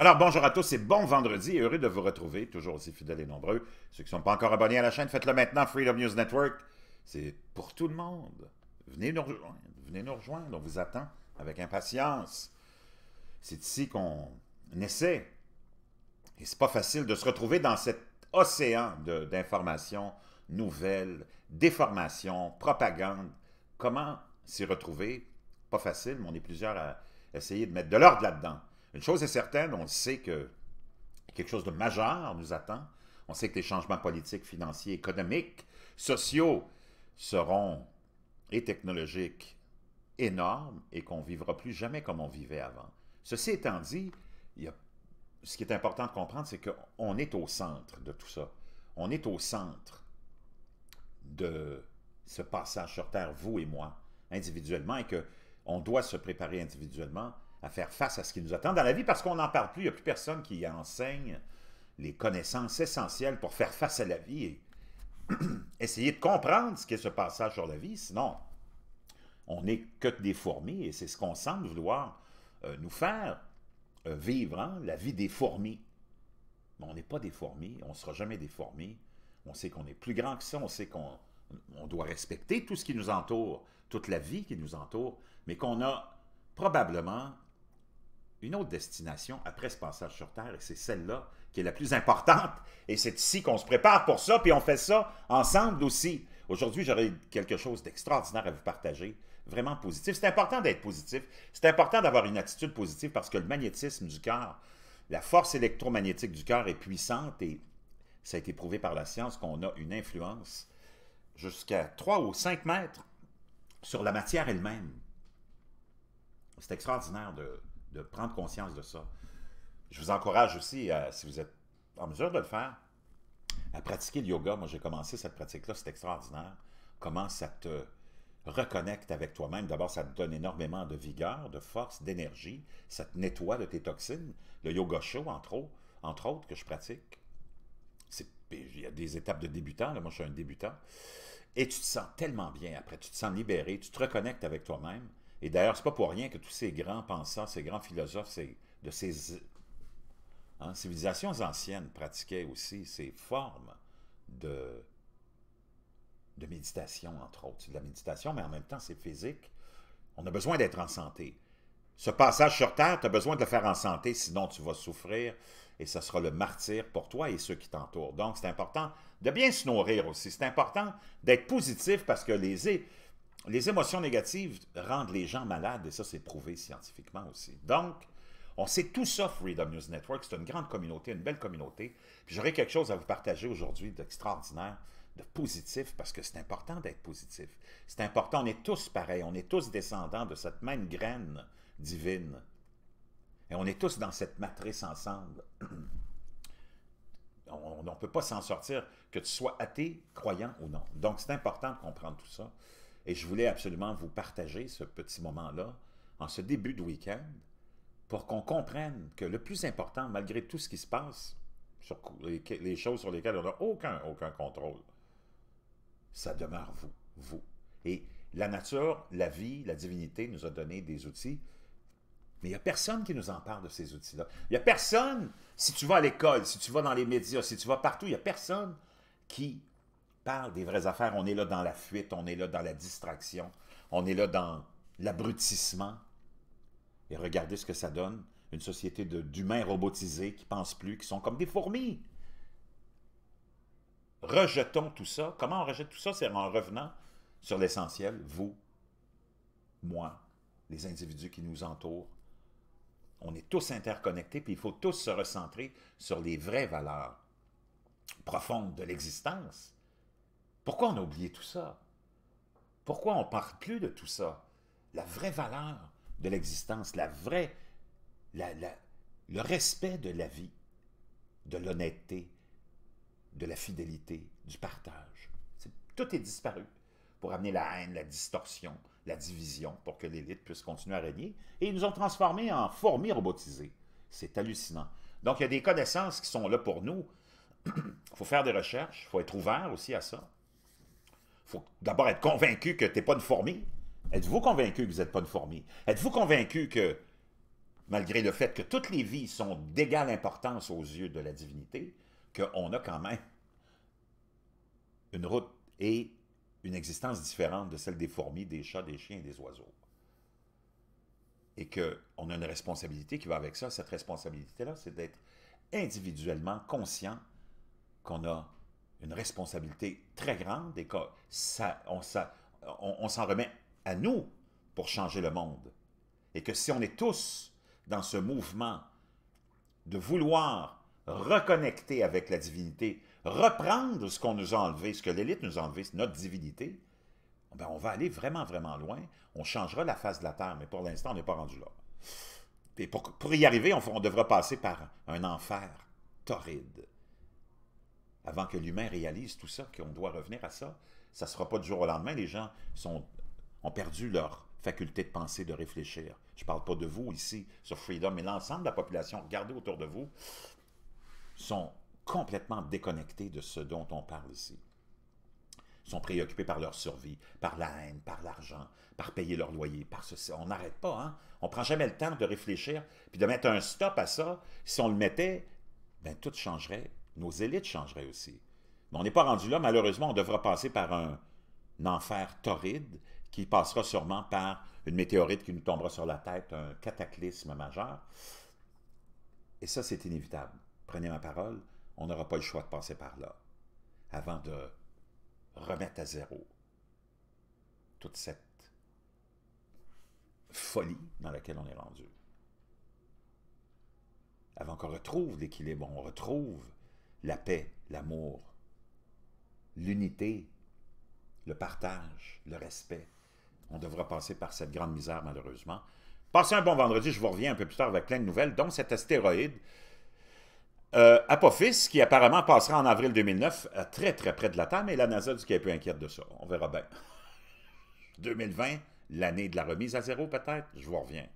Alors, bonjour à tous et bon vendredi. Et heureux de vous retrouver, toujours aussi fidèles et nombreux. Ceux qui ne sont pas encore abonnés à la chaîne, faites-le maintenant, Freedom News Network. C'est pour tout le monde. Venez nous rejoindre. Venez nous rejoindre. On vous attend avec impatience. C'est ici qu'on essaie. Et c'est pas facile de se retrouver dans cet océan d'informations, nouvelles, déformations, propagande. Comment s'y retrouver? Pas facile, mais on est plusieurs à essayer de mettre de l'ordre là-dedans. Une chose est certaine, on sait que quelque chose de majeur nous attend. On sait que les changements politiques, financiers, économiques, sociaux seront et technologiques énormes et qu'on ne vivra plus jamais comme on vivait avant. Ceci étant dit, ce qui est important de comprendre, c'est qu'on est au centre de tout ça. On est au centre de ce passage sur Terre, vous et moi, individuellement, et qu'on doit se préparer individuellement à faire face à ce qui nous attend dans la vie, parce qu'on n'en parle plus, il n'y a plus personne qui enseigne les connaissances essentielles pour faire face à la vie et essayer de comprendre ce qu'est ce passage sur la vie, sinon on n'est que des fourmis, et c'est ce qu'on semble vouloir nous faire vivre, hein? La vie des fourmis. Mais on n'est pas des fourmis, on ne sera jamais des fourmis, on sait qu'on est plus grand que ça, on sait qu'on doit respecter tout ce qui nous entoure, toute la vie qui nous entoure, mais qu'on a probablement une autre destination après ce passage sur Terre, et c'est celle-là qui est la plus importante, et c'est ici qu'on se prépare pour ça, puis on fait ça ensemble aussi. Aujourd'hui, j'aurai quelque chose d'extraordinaire à vous partager, vraiment positif. C'est important d'être positif, c'est important d'avoir une attitude positive, parce que le magnétisme du cœur, la force électromagnétique du cœur est puissante, et ça a été prouvé par la science qu'on a une influence jusqu'à 3 ou 5 mètres sur la matière elle-même. C'est extraordinaire de prendre conscience de ça. Je vous encourage aussi, si vous êtes en mesure de le faire, à pratiquer le yoga. Moi, j'ai commencé cette pratique-là, c'est extraordinaire. Comment ça te reconnecte avec toi-même. D'abord, ça te donne énormément de vigueur, de force, d'énergie. Ça te nettoie de tes toxines. Le yoga chaud, entre autres, que je pratique. Il y a des étapes de débutant. Là, moi, je suis un débutant. Et tu te sens tellement bien après. Tu te sens libéré. Tu te reconnectes avec toi-même. Et d'ailleurs, ce n'est pas pour rien que tous ces grands pensants, ces grands philosophes, de ces civilisations anciennes pratiquaient aussi ces formes de méditation, entre autres. C'est de la méditation, mais en même temps, c'est physique. On a besoin d'être en santé. Ce passage sur Terre, tu as besoin de le faire en santé, sinon tu vas souffrir et ce sera le martyr pour toi et ceux qui t'entourent. Donc, c'est important de bien se nourrir aussi. C'est important d'être positif parce que les émotions négatives rendent les gens malades, et ça, c'est prouvé scientifiquement aussi. Donc, on sait tout ça, Freedom News Network. C'est une grande communauté, une belle communauté. Puis j'aurai quelque chose à vous partager aujourd'hui d'extraordinaire, de positif, parce que c'est important d'être positif. C'est important, on est tous pareils, on est tous descendants de cette même graine divine. Et on est tous dans cette matrice ensemble. On ne peut pas s'en sortir, que tu sois athée, croyant ou non. Donc, c'est important de comprendre tout ça. Et je voulais absolument vous partager ce petit moment-là, en ce début de week-end, pour qu'on comprenne que le plus important, malgré tout ce qui se passe, sur les choses sur lesquelles on n'a aucun contrôle, ça demeure vous, vous. Et la nature, la vie, la divinité nous a donné des outils, mais il n'y a personne qui nous en parle de ces outils-là. Il n'y a personne, si tu vas à l'école, si tu vas dans les médias, si tu vas partout, il n'y a personne qui parle des vraies affaires. On est là dans la fuite, on est là dans la distraction, on est là dans l'abrutissement. Et regardez ce que ça donne, une société d'humains robotisés qui ne pensent plus, qui sont comme des fourmis. Rejetons tout ça. Comment on rejette tout ça? C'est en revenant sur l'essentiel, vous, moi, les individus qui nous entourent. On est tous interconnectés, puis il faut tous se recentrer sur les vraies valeurs profondes de l'existence. Pourquoi on a oublié tout ça? Pourquoi on ne parle plus de tout ça? La vraie valeur de l'existence, le respect de la vie, de l'honnêteté, de la fidélité, du partage. Tout est disparu pour amener la haine, la distorsion, la division, pour que l'élite puisse continuer à régner. Et ils nous ont transformés en fourmis robotisées. C'est hallucinant. Donc, il y a des connaissances qui sont là pour nous. Il faut faire des recherches, il faut être ouvert aussi à ça. Il faut d'abord être convaincu que tu n'es pas une fourmi. Êtes-vous convaincu que vous n'êtes pas une fourmi? Êtes-vous convaincu que malgré le fait que toutes les vies sont d'égale importance aux yeux de la divinité, qu'on a quand même une route et une existence différente de celle des fourmis, des chats, des chiens et des oiseaux. Et qu'on a une responsabilité qui va avec ça. Cette responsabilité-là, c'est d'être individuellement conscient qu'on a une responsabilité très grande et qu'on s'en remet à nous pour changer le monde. Et que si on est tous dans ce mouvement de vouloir reconnecter avec la divinité, reprendre ce qu'on nous a enlevé, ce que l'élite nous a enlevé, notre divinité, ben on va aller vraiment, vraiment loin. On changera la face de la Terre, mais pour l'instant, on n'est pas rendu là. Et pour y arriver, on devra passer par un enfer torride. Avant que l'humain réalise tout ça, qu'on doit revenir à ça, ça ne sera pas du jour au lendemain. Les gens ont perdu leur faculté de penser, de réfléchir. Je ne parle pas de vous ici, sur Freedom, mais l'ensemble de la population, regardez autour de vous, sont complètement déconnectés de ce dont on parle ici. Ils sont préoccupés par leur survie, par la haine, par l'argent, par payer leur loyer, par ceci. On n'arrête pas, hein? On ne prend jamais le temps de réfléchir puis de mettre un stop à ça. Si on le mettait, bien, tout changerait. Nos élites changeraient aussi. Mais on n'est pas rendu là. Malheureusement, on devra passer par un enfer torride qui passera sûrement par une météorite qui nous tombera sur la tête, un cataclysme majeur. Et ça, c'est inévitable. Prenez ma parole, on n'aura pas le choix de passer par là avant de remettre à zéro toute cette folie dans laquelle on est rendu. Avant qu'on retrouve l'équilibre, on retrouve la paix, l'amour, l'unité, le partage, le respect. On devra passer par cette grande misère, malheureusement. Passez un bon vendredi, je vous reviens un peu plus tard avec plein de nouvelles, dont cet astéroïde Apophis, qui apparemment passera en avril 2009 à très très près de la Terre, mais la NASA dit qu'elle est un peu inquiète de ça. On verra bien. 2020, l'année de la remise à zéro peut-être, je vous reviens.